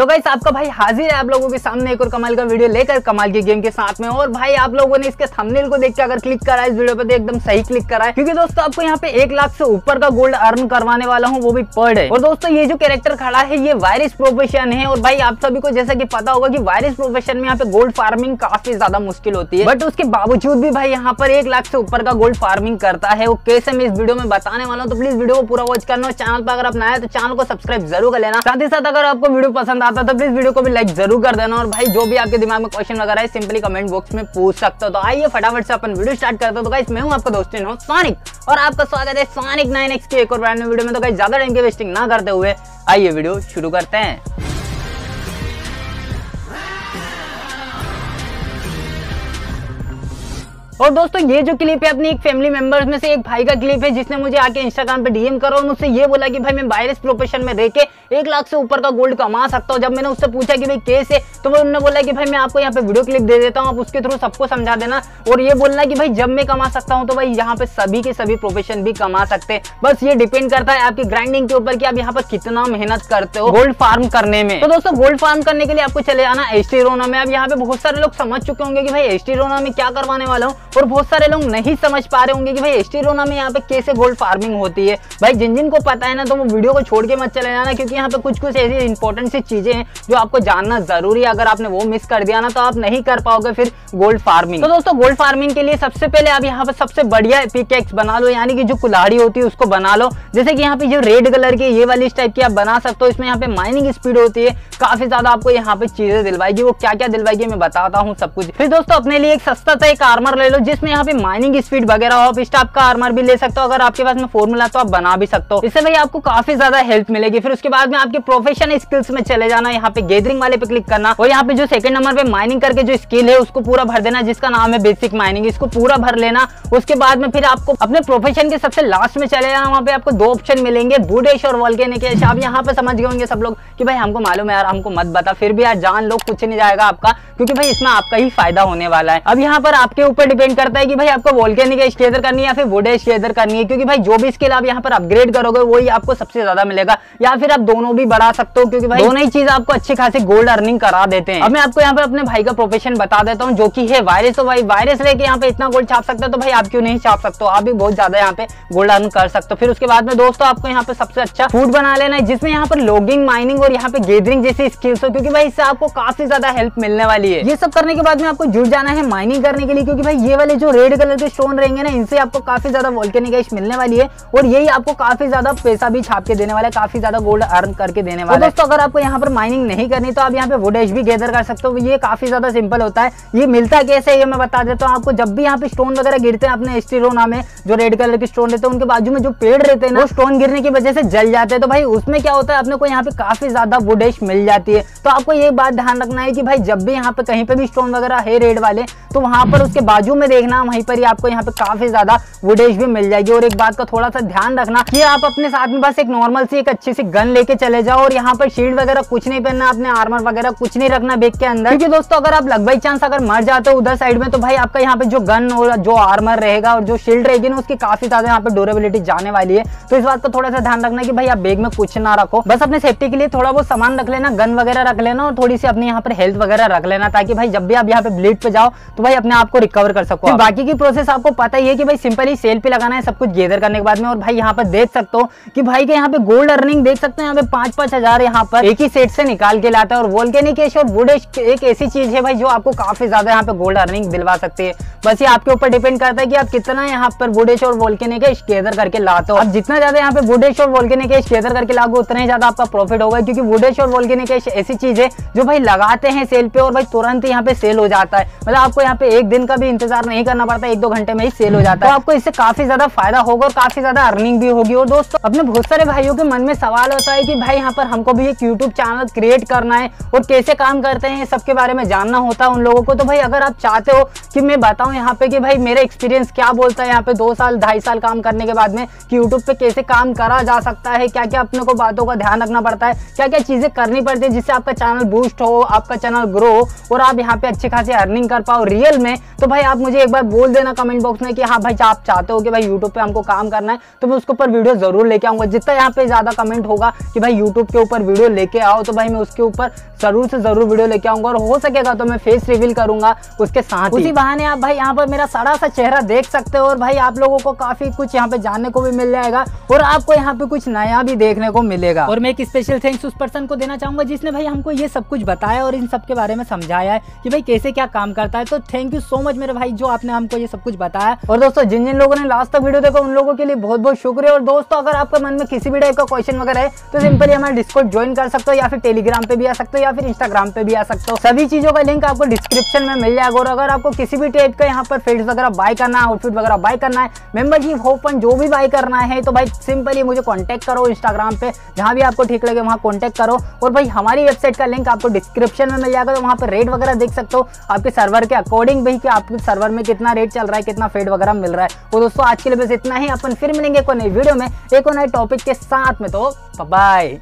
तो गाइस आपका भाई हाजिर है आप लोगों के सामने एक और कमाल का वीडियो लेकर, कमाल की गेम के साथ में। और भाई आप लोगों ने इसके थंबनेल को देख के अगर क्लिक करा इस वीडियो पे तो एकदम सही क्लिक करा है, क्योंकि दोस्तों आपको यहाँ पे 1 लाख से ऊपर का गोल्ड अर्न करवाने वाला हूँ, वो भी पर डे। और दोस्तों ये जो कैरेक्टर खड़ा है ये वायरस प्रोफेशन है। और भाई आप सभी को जैसा की पता होगा की वायरस प्रोफेशन में यहाँ पे गोल्ड फार्मिंग काफी ज्यादा मुश्किल होती है, बट उसके बावजूद भी भाई यहाँ पर 1 लाख से ऊपर का गोल्ड फार्मिंग करता है। वो कैसे मैं इस वीडियो में बताने वाला हूँ, तो प्लीज वीडियो को पूरा वॉच करना। चैनल पर अगर आप नया है तो चैनल को सब्सक्राइब जरूर कर लेना। साथ ही साथ अगर आपको वीडियो पसंद आता तो प्लीज वीडियो को भी लाइक जरूर कर देना। और भाई जो भी आपके दिमाग में क्वेश्चन वगैरह है सिंपली कमेंट बॉक्स में पूछ सकते हो। तो आइए फटाफट से अपन वीडियो स्टार्ट करते हो। तो गाइस मैं हूं आपका दोस्त इन सोनिक और आपका स्वागत है सोनिक 9X के एक और ब्रांड न्यू वीडियो में। तो गाइस ज्यादा टाइम की वेस्टिंग ना करते हुए आइए वीडियो शुरू करते हैं। और दोस्तों ये जो क्लिप है अपनी एक फैमिली मेंबर्स में से एक भाई का क्लिप है, जिसने मुझे आके इंस्टाग्राम पे डीएम करो और मुझसे ये बोला कि भाई मैं वायरस प्रोफेशन में देके 1 लाख से ऊपर का गोल्ड कमा सकता हूँ। जब मैंने उससे पूछा कि भाई कैसे, तो उन्होंने बोला कि भाई मैं आपको यहाँ पे वीडियो क्लिप दे देता हूँ, आप उसके थ्रू सबको समझा देना। और ये बोलना कि भाई जब मैं कमा सकता हूँ तो भाई यहाँ पे सभी के सभी प्रोफेशन भी कमा सकते हैं, बस ये डिपेंड करता है आपकी ग्राइंडिंग के ऊपर कि आप यहाँ पर कितना मेहनत करते हो गोल्ड फार्म करने में। तो दोस्तों गोल्ड फार्म करने के लिए आपको चले जाना एस्ट्रोनोमा में। अब यहाँ पे बहुत सारे लोग समझ चुके होंगे कि भाई एस्ट्रोनोमा में क्या करवाने वाला हूँ, और बहुत सारे लोग नहीं समझ पा रहे होंगे कि भाई एस्ट्रोनोमा में यहाँ पे कैसे गोल्ड फार्मिंग होती है। भाई जिन जिन को पता है ना तो वो वीडियो को छोड़ के मत चले जाना, क्योंकि यहाँ पे कुछ कुछ ऐसी इंपॉर्टेंट सी चीजें हैं जो आपको जानना जरूरी है। अगर आपने वो मिस कर दिया ना तो आप नहीं कर पाओगे फिर गोल्ड फार्मिंग। तो दोस्तों गोल्ड फार्मिंग के लिए सबसे पहले आप यहाँ पर सबसे बढ़िया पिकेक्स बना लो, यानी कि जो कुल्हाड़ी होती है उसको बना लो। जैसे कि यहाँ पे जो रेड कलर की ये वाली इस टाइप की आप बना सकते हो। इसमें यहाँ पे माइनिंग स्पीड होती है, काफी ज्यादा आपको यहाँ पे चीजें दिलवाएगी। वो क्या क्या दिलवाएगी मैं बताता हूँ सब कुछ। फिर दोस्तों अपने लिए एक सस्ता सा एक आर्मर ले लो, जिसमें यहाँ पे माइनिंग स्पीड वगैरह हो। आप इस टाइप का आर्मर भी ले सकते हो, अगर आपके पास में फॉर्मूला तो आप बना भी सकते हो। इससे भाई आपको काफी ज्यादा हेल्प मिलेगी। फिर उसके बाद में आपके प्रोफेशन स्किल्स में चले जाना, यहाँ पे गैदरिंग वाले पे क्लिक करना और यहाँ पे जो सेकंड नंबर पे माइनिंग करके जो स्किल है उसको पूरा भर देना, जिसका नाम है बेसिक माइनिंग। इसको पूरा भर लेना। उसके बाद में फिर आपको अपने प्रोफेशन के सबसे लास्ट में चले जाना। वहाँ पे आपको 2 ऑप्शन मिलेंगे, वुड एश और वॉल्केनिक एश। आप यहाँ पे समझ गए होंगे सब लोग कि भाई हमको मालूम है यार, हमको मत बता। फिर भी यार जान लो, कुछ नहीं जाएगा आपका, क्योंकि भाई इसमें आपका ही फायदा होने वाला है। अब यहाँ पर आपके ऊपर डिपेंड करता है कि भाई आपको वोल्केनिक एश गैदर करनी है या फिर वुड एश गैदर करनी है, क्योंकि भाई जो भी स्किल आप यहाँ पर अपग्रेड करोगे वही आपको सबसे ज्यादा मिलेगा। या फिर आप दोनों भी बढ़ा सकते हो, क्योंकि भाई दोनों ही चीज आपको अच्छी खासी गोल्ड अर्निंग करा देते हैं। अब मैं आपको यहाँ पर अपने भाई का प्रोफेशन बता देता हूँ, जो कि है वायरस। तो भाई वायरस लेके यहाँ पे इतना गोल्ड छाप सकता है, तो भाई आप क्यों नहीं छाप सकते हो, आप भी बहुत ज्यादा यहाँ पे गोल्ड अर्न कर सकते हो। फिर उसके बाद में दोस्तों आपको यहाँ पे सबसे अच्छा फूड बना लेना है, जिसमें यहाँ पर लॉगिंग, माइनिंग और यहाँ पे गैदरिंग जैसी स्किल्स हो, क्योंकि भाई इससे आपको काफी ज्यादा हेल्प मिलने वाली है। ये सब करने के बाद में आपको जुट जाना है माइनिंग करने के लिए, क्योंकि भाई ये वाले जो रेड कलर के स्टोन रहेंगे ना, इनसे आपको काफी ज्यादा वोल्केनिक एश मिलने वाली है और यही आपको काफी ज्यादा पैसा भी छाप के देने वाला है, काफी ज्यादा गोल्ड अर्न करके देने वाला है। दोस्तों अगर आपको यहाँ पर माइनिंग नहीं करनी तो आप यहाँ पे वुड एश भी गैदर कर सकते हो। ये काफी ज्यादा सिंपल होता है। ये मिलता कैसे ये मैं बता देता हूँ आपको। जब भी यहाँ पे स्टोन वगैरह गिरते हैं अपने एस्ट्रोनोमा में, जो रेड कलर के स्टोन रहते हैं उनके बाजू में जो पेड़ रहते हैं ना, वो स्टोन गिरने की वजह से जल जाते हैं। तो भाई उसमें क्या होता है, अपने को यहाँ पे काफी ज्यादा वुड एश मिल जाती है। तो आपको ये बात ध्यान रखना है कि भाई जब भी यहाँ पे कहीं पे भी स्टोन वगैरह है रेड वाले, तो वहां पर उसके बाजू में देखना, वहीं पर ही आपको यहाँ पे काफी ज्यादा वुड एश भी मिल जाएगी। और एक बात का थोड़ा सा ध्यान रखना कि आप अपने साथ में बस एक नॉर्मल सी एक अच्छी सी गन लेके चले जाओ, और यहाँ पर शील्ड वगैरह कुछ नहीं पहनना, अपने आर्मर वगैरह कुछ नहीं रखना बैग के अंदर, क्योंकि दोस्तों अगर आप लग बाई चांस अगर मर जाते हो उधर साइड में, तो भाई आपका यहाँ पे जो गन और जो आर्मर रहेगा और जो शील्ड रहेगी ना, उसकी काफी ज्यादा यहाँ पे ड्यूरेबिलिटी जाने वाली है। तो इस बात का थोड़ा सा ध्यान रखना कि भाई आप बैग में कुछ ना रखो, बस अपने सेफ्टी के लिए थोड़ा बहुत सामान रख लेना, गन वगैरह रख लेना और थोड़ी सी अपने यहाँ पर हेल्थ वगैरह रख लेना, ताकि भाई जब भी आप यहाँ पे ब्लीड पे जाओ तो भाई अपने आप को रिकवर कर सको। बाकी की प्रोसेस आपको पता ही है कि भाई सिंपल ही सेल पे लगाना है सब कुछ गैदर करने के बाद में। और भाई यहाँ पर देख सकते हो कि भाई के यहाँ पे गोल्ड अर्निंग देख सकते हैं, यहाँ पे 5-5 हजार यहाँ पर एक ही सेट से निकाल के लाता है। और वोल्केनिक एश और वुड एश एक ऐसी चीज है भाई जो आपको काफी ज्यादा यहाँ पे गोल्ड अर्निंग दिलवा सकती है। बस ये आपके ऊपर डिपेंड करता है कि आप कितना यहाँ पर वुड एश और वोल्केनिक एश गैदर करके लाते हो। आप जितना ज्यादा यहाँ पे वुड एश और वोल्केनिक एश गैदर करके लाओगे उतना ही ज्यादा आपका प्रॉफिट होगा, क्योंकि वुड एश और वोल्केनिक एश ऐसी चीज है जो भाई लगाते हैं सेल पे और भाई तुरंत यहाँ पे सेल हो जाता है। मतलब आपको यहाँ पे एक दिन का भी इंतजार नहीं करना पड़ता, 1-2 घंटे में ही सेल हो जाता है। आपको इससे काफी ज्यादा फायदा होगा और काफी ज्यादा अर्निंग भी होगी। और दोस्तों अपने बहुत सारे भाइयों के मन में सवाल होता है कि भाई यहाँ पर हमको भी एक यूट्यूब चैनल क्रिएट करना है और कैसे काम करते हैं सबके बारे में जानना होता है उन लोगों को। तो भाई अगर आप चाहते हो कि मैं बताऊं यहाँ पे कि भाई मेरा एक्सपीरियंस क्या बोलता है यहाँ पे 2 साल 2.5 साल काम करने के बाद में, कि यूट्यूब पे कैसे काम करा जा सकता है, क्या क्या अपने को बातों का ध्यान रखना पड़ता है, क्या क्या चीजें करनी पड़ती है जिससे आपका चैनल बूस्ट हो, आपका चैनल ग्रो हो और आप यहाँ पे अच्छी खासी अर्निंग कर पाओ रियल में, तो भाई आप मुझे मुझे एक बार बोल देना कमेंट बॉक्स में कि हाँ भाई आप चाहते हो कि भाई यूट्यूब पे हमको काम करना है, तो मैं उसके ऊपर वीडियो जरूर लेके आऊँगा। जितना यहाँ पे ज़्यादा कमेंट होगा कि भाई यूट्यूब के ऊपर वीडियो लेके आओ, तो भाई मैं उसके ऊपर जरूर से जरूर वीडियो लेके आऊँगा, और हो सकेगा तो मैं फेस रिवील करूँगा उसके साथ। उसी बहाने आप भाई यहाँ पर मेरा सारा सा चेहरा देख सकते हो, और भाई आप लोगों को काफ़ी कुछ यहाँ पे जानने को भी मिल जाएगा, और आपको यहाँ पे कुछ नया भी देखने को मिलेगा। और मैं एक स्पेशल थैंक्स उस पर्सन को देना चाहूँगा जिसने भाई हमको ये सब कुछ बताया और इन सब के बारे में समझाया है कि भाई कैसे क्या काम करता है। तो थैंक यू सो मच मेरे भाई जो आपने हमको ये सब कुछ बताया। और दोस्तों जिन जिन लोगों ने लास्ट तक वीडियो देखा उन लोगों के लिए बहुत बहुत शुक्रिया। और दोस्तों अगर आपके मन में किसी भी टाइप का क्वेश्चन वगैरह है तो सिंपली हमारे डिस्कॉर्ड ज्वाइन कर सकते हो, या फिर टेलीग्राम पे भी आ सकते हो, या फिर इंस्टाग्राम पे भी आ सकते हो। सभी चीजों का लिंक आपको डिस्क्रिप्शन में मिल जाएगा। और अगर आपको किसी भी टाइप का यहाँ पर फील्ड वगैरह बाय करना है, आउटफिट वगैरह बाय करना है, मेंबरशिप होपन जो भी बाय करना है, तो भाई सिंपली मुझे कॉन्टेक्ट करो इंस्टाग्राम पे, जहाँ भी आपको ठीक लगे वहाँ कॉन्टेक्ट करो। और भाई हमारी वेबसाइट का लिंक आपको डिस्क्रिप्शन में मिल जाएगा, तो वहाँ पर रेट वगैरह देख सकते हो आपके सर्वर के अकॉर्डिंग भी कि आपके सर्वर में कितना रेट चल रहा है, कितना फेड वगैरह मिल रहा है। तो दोस्तों आज के लिए बस इतना ही, अपन फिर मिलेंगे एक नई वीडियो में एक नए टॉपिक के साथ में। तो बाय।